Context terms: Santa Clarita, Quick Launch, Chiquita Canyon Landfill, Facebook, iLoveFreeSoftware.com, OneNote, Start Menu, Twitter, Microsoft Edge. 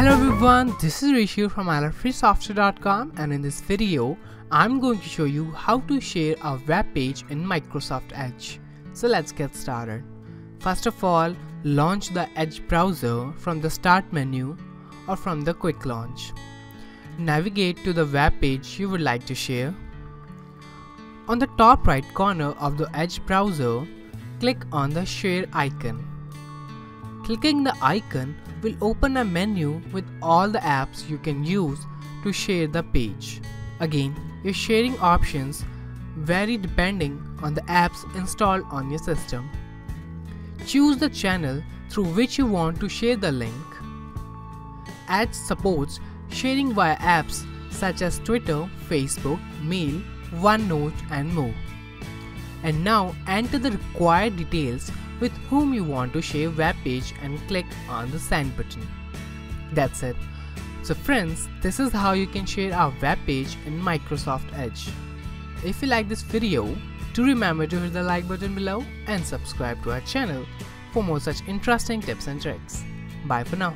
Hello everyone, this is Rishu from iLoveFreeSoftware.com, and in this video I'm going to show you how to share a web page in Microsoft Edge. So let's get started. First of all, launch the Edge browser from the start menu or from the quick launch. Navigate to the web page you would like to share. On the top right corner of the Edge browser, click on the share icon. Clicking the icon will open a menu with all the apps you can use to share the page. Again, your sharing options vary depending on the apps installed on your system. Choose the channel through which you want to share the link. Edge supports sharing via apps such as Twitter, Facebook, Mail, OneNote and more. And now enter the required details with whom you want to share web page and click on the send button. That's it. So friends, this is how you can share our web page in Microsoft Edge. If you like this video, do remember to hit the like button below and subscribe to our channel for more such interesting tips and tricks. Bye for now.